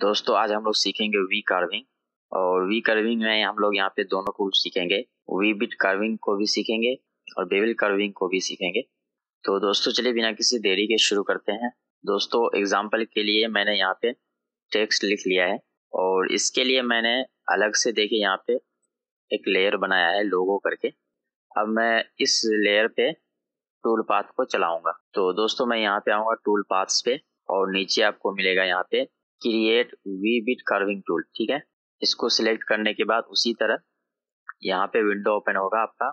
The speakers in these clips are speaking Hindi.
दोस्तों आज हम लोग सीखेंगे वी कार्विंग। और वी कार्विंग में हम लोग यहाँ पे दोनों को सीखेंगे, वी बिट कार्विंग को भी सीखेंगे और बेवल कार्विंग को भी सीखेंगे। तो दोस्तों चलिए बिना किसी देरी के शुरू करते हैं। दोस्तों एग्जाम्पल के लिए मैंने यहाँ पे टेक्स्ट लिख लिया है और इसके लिए मैंने अलग से देखिए यहाँ पे एक लेयर बनाया है लोगो करके। अब मैं इस लेयर पे टूल पाथ को चलाऊंगा। तो दोस्तों मैं यहाँ पे आऊँगा टूल पाथ्स पे और नीचे आपको मिलेगा यहाँ पे create V bit carving tool, ठीक है। इसको सिलेक्ट करने के बाद उसी तरह यहाँ पे विंडो ओपन होगा आपका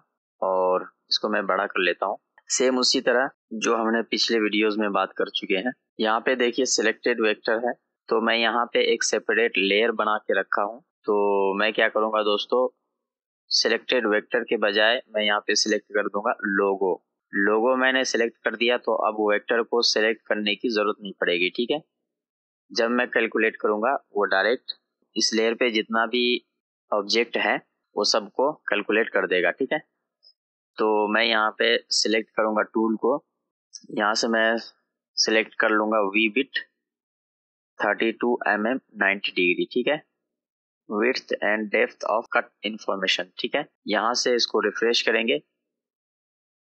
और इसको मैं बड़ा कर लेता हूँ। सेम उसी तरह जो हमने पिछले वीडियोस में बात कर चुके हैं। यहाँ पे देखिए सिलेक्टेड वेक्टर है, तो मैं यहाँ पे एक सेपरेट लेयर बना के रखा हूँ। तो मैं क्या करूँगा दोस्तों, सिलेक्टेड वेक्टर के बजाय मैं यहाँ पे सिलेक्ट कर दूंगा लोगो। मैंने सिलेक्ट कर दिया तो अब वेक्टर को सिलेक्ट करने की ज़रूरत नहीं पड़ेगी, ठीक है। जब मैं कैलकुलेट करूँगा वो डायरेक्ट इस लेयर पे जितना भी ऑब्जेक्ट है वो सबको कैलकुलेट कर देगा, ठीक है। तो मैं यहाँ पे सिलेक्ट करूँगा टूल को, यहाँ से मैं सिलेक्ट कर लूँगा वी बिट 32 mm 90 डिग्री, ठीक है। Width and depth of cut information, ठीक है। यहाँ से इसको रिफ्रेश करेंगे।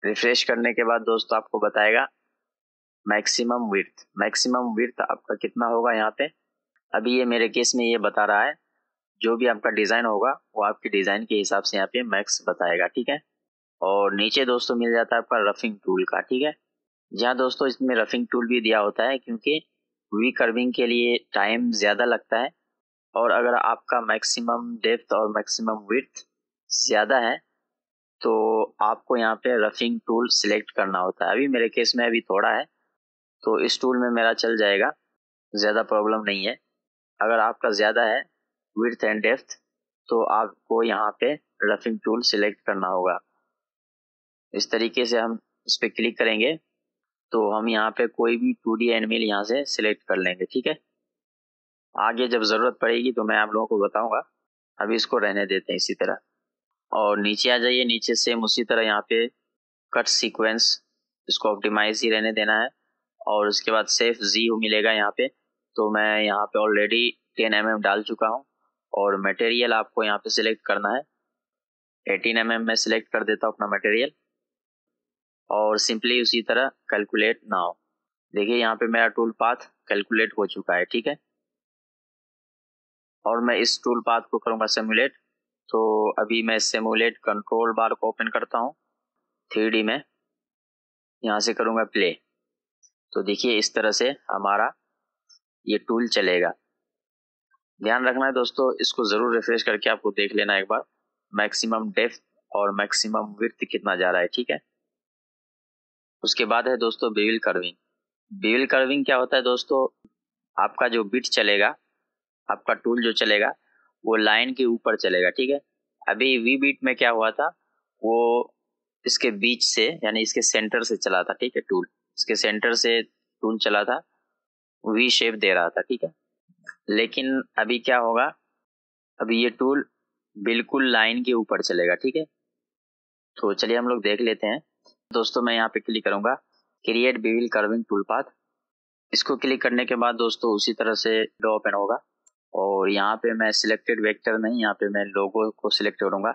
रिफ्रेश करने के बाद दोस्तों आपको बताएगा मैक्सिमम विड्थ आपका कितना होगा यहाँ पे। अभी ये मेरे केस में ये बता रहा है, जो भी आपका डिज़ाइन होगा वो आपके डिज़ाइन के हिसाब से यहाँ पे मैक्स बताएगा, ठीक है। और नीचे दोस्तों मिल जाता है आपका रफिंग टूल का, ठीक है। जहाँ दोस्तों इसमें रफिंग टूल भी दिया होता है क्योंकि वी कर्विंग के लिए टाइम ज़्यादा लगता है। और अगर आपका मैक्सिमम डेप्थ और मैक्सिमम विड्थ ज़्यादा है तो आपको यहाँ पे रफिंग टूल सिलेक्ट करना होता है। अभी मेरे केस में अभी थोड़ा है तो इस टूल में मेरा चल जाएगा, ज़्यादा प्रॉब्लम नहीं है। अगर आपका ज़्यादा है विड्थ एंड डेप्थ तो आपको यहाँ पे रफिंग टूल सिलेक्ट करना होगा। इस तरीके से हम इस पर क्लिक करेंगे तो हम यहाँ पे कोई भी 2D एनिमल यहाँ से सिलेक्ट कर लेंगे, ठीक है। आगे जब ज़रूरत पड़ेगी तो मैं आप लोगों को बताऊँगा, अभी इसको रहने देते हैं इसी तरह। और नीचे आ जाइए, नीचे सेम उसी तरह यहाँ पे कट सीक्वेंस, इसको ऑप्टिमाइज ही रहने देना है। और उसके बाद सेफ जी मिलेगा यहाँ पे, तो मैं यहाँ पे ऑलरेडी 10 mm डाल चुका हूँ। और मटेरियल आपको यहाँ पे सिलेक्ट करना है, 18 mm में सिलेक्ट कर देता हूँ अपना मटेरियल। और सिंपली उसी तरह कैलकुलेट नाउ, देखिए यहाँ पे मेरा टूल पाथ कैलकुलेट हो चुका है, ठीक है। और मैं इस टूल पाथ को करूँगा सिमुलेट, तो अभी मैं सिमुलेट कंट्रोल बार को ओपन करता हूँ 3D में, यहाँ से करूँगा प्ले। तो देखिए इस तरह से हमारा ये टूल चलेगा। ध्यान रखना है दोस्तों, इसको ज़रूर रिफ्रेश करके आपको देख लेना एक बार मैक्सिमम डेप्थ और मैक्सिमम विड्थ कितना जा रहा है, ठीक है। उसके बाद है दोस्तों बेवल कर्विंग। बेवल कर्विंग क्या होता है दोस्तों, आपका जो बिट चलेगा, आपका टूल जो चलेगा वो लाइन के ऊपर चलेगा, ठीक है। अभी वी बिट में क्या हुआ था, वो इसके बीच से यानी इसके सेंटर से चला था, ठीक है। टूल इसके सेंटर से टूल चला था, वी शेप दे रहा था, ठीक है। लेकिन अभी क्या होगा, अभी ये टूल बिल्कुल लाइन के ऊपर चलेगा, ठीक है। तो चलिए हम लोग देख लेते हैं दोस्तों। मैं यहाँ पे क्लिक करूँगा create bevel carving tool path. इसको क्लिक करने के बाद दोस्तों उसी तरह से डो ओपन होगा। और यहाँ पे मैं सिलेक्टेड वेक्टर नहीं, यहाँ पे मैं लोगो को सिलेक्ट करूँगा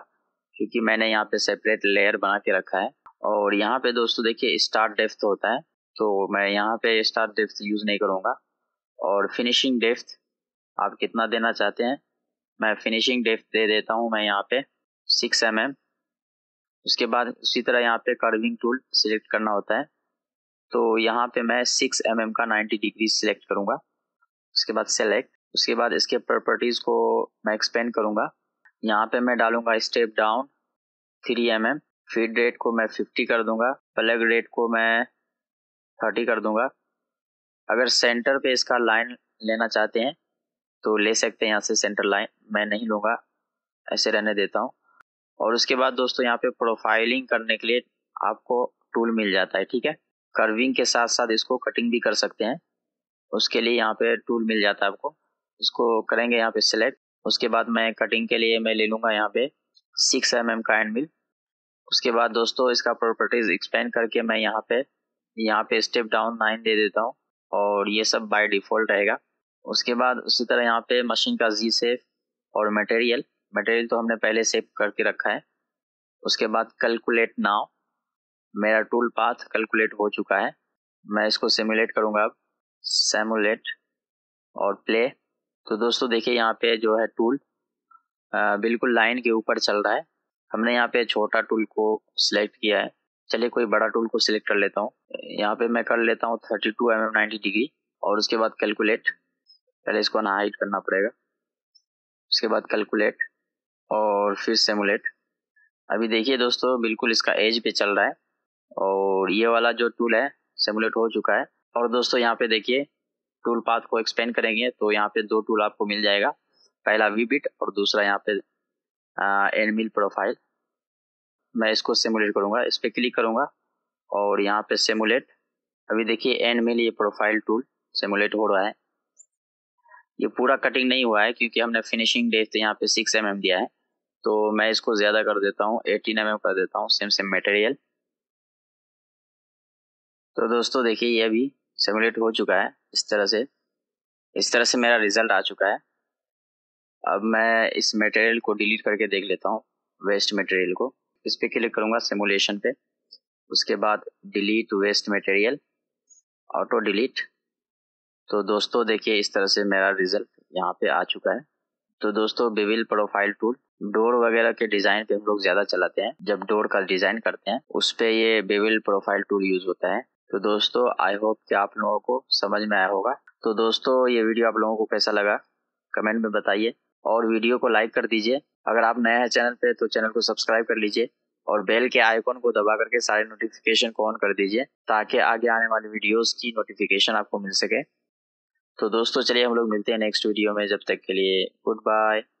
क्योंकि मैंने यहाँ पे सेपरेट लेयर बना के रखा है। और यहाँ पे दोस्तों देखिए स्टार्ट डेप्थ होता है, तो मैं यहाँ पे स्टार्ट डेप्थ यूज़ नहीं करूँगा। और फिनिशिंग डेप्थ आप कितना देना चाहते हैं, मैं फिनिशिंग डेप्थ दे देता हूँ मैं यहाँ पे 6 mm। उसके बाद उसी तरह यहाँ पे कर्विंग टूल सिलेक्ट करना होता है, तो यहाँ पे मैं 6 mm का 90 डिग्री सिलेक्ट करूँगा। उसके बाद सेलेक्ट, उसके बाद इसके प्रॉपर्टीज़ को मैं एक्सपेंड करूँगा। यहाँ पे मैं डालूँगा step down 3 mm, feed rate को मैं 50 कर दूँगा, प्लग रेट को मैं 30 कर दूँगा। अगर सेंटर पे इसका लाइन लेना चाहते हैं तो ले सकते हैं, यहाँ से सेंटर लाइन मैं नहीं लूँगा, ऐसे रहने देता हूँ। और उसके बाद दोस्तों यहाँ पे प्रोफाइलिंग करने के लिए आपको टूल मिल जाता है, ठीक है। कर्विंग के साथ साथ इसको कटिंग भी कर सकते हैं, उसके लिए यहाँ पे टूल मिल जाता है आपको। इसको करेंगे यहाँ पे सिलेक्ट। उसके बाद मैं कटिंग के लिए मैं ले लूँगा यहाँ पे 6 mm का एंड मिल। उसके बाद दोस्तों इसका प्रॉपर्टीज़ एक्सपेंड करके मैं यहाँ पे स्टेप डाउन 9 दे देता हूँ, और ये सब बाय डिफ़ॉल्ट रहेगा। उसके बाद उसी तरह यहाँ पे मशीन का जी सेव और मटेरियल तो हमने पहले सेव करके रखा है। उसके बाद कैलकुलेट नाउ, मेरा टूल पाथ कैलकुलेट हो चुका है। मैं इसको सिमुलेट करूँगा अब, सिमुलेट और प्ले। तो दोस्तों देखिए यहाँ पे जो है टूल बिल्कुल लाइन के ऊपर चल रहा है। हमने यहाँ पे छोटा टूल को सिलेक्ट किया है, चलिए कोई बड़ा टूल को सिलेक्ट कर लेता हूँ। यहाँ पे मैं कर लेता हूँ 32 mm 90 डिग्री और उसके बाद कैलकुलेट। पहले इसको ना हाइड करना पड़ेगा, उसके बाद कैलकुलेट और फिर सिमुलेट। अभी देखिए दोस्तों बिल्कुल इसका एज पे चल रहा है और ये वाला जो टूल है सिमुलेट हो चुका है। और दोस्तों यहाँ पे देखिए टूल पाथ को एक्सपेंड करेंगे तो यहाँ पे दो टूल आपको मिल जाएगा, पहला V-Bit और दूसरा यहाँ पे एनमिल प्रोफाइल। मैं इसको सिमुलेट करूँगा, इस पर क्लिक करूँगा और यहाँ पे सिमुलेट। अभी देखिए एनमिल ये प्रोफाइल टूल सिमुलेट हो रहा है। ये पूरा कटिंग नहीं हुआ है क्योंकि हमने फिनिशिंग डेट यहाँ पे 6 mm दिया है, तो मैं इसको ज़्यादा कर देता हूँ, 18 mm कर देता हूँ। Same material. तो दोस्तों देखिए ये भी सिमुलेट हो चुका है। इस तरह से मेरा रिजल्ट आ चुका है। अब मैं इस मटेरियल को डिलीट करके देख लेता हूँ, वेस्ट मटेरियल को। इस पर क्लिक करूँगा सिमुलेशन पे, उसके बाद delete waste material, auto delete. तो दोस्तों देखिए इस तरह से मेरा रिजल्ट यहाँ पे आ चुका है। तो दोस्तों बेवल प्रोफाइल टूल डोर वगैरह के डिज़ाइन पे हम लोग ज़्यादा चलाते हैं, जब डोर का डिज़ाइन करते हैं उस पर ये बेवल प्रोफाइल टूल यूज़ होता है। तो दोस्तों आई होप कि आप लोगों को समझ में आया होगा। तो दोस्तों ये वीडियो आप लोगों को कैसा लगा कमेंट में बताइए और वीडियो को लाइक कर दीजिए। अगर आप नए हैं चैनल पे तो चैनल को सब्सक्राइब कर लीजिए और बेल के आइकॉन को दबा करके सारे नोटिफिकेशन को ऑन कर दीजिए ताकि आगे आने वाली वीडियोस की नोटिफिकेशन आपको मिल सके। तो दोस्तों चलिए हम लोग मिलते हैं नेक्स्ट वीडियो में, जब तक के लिए गुड बाय।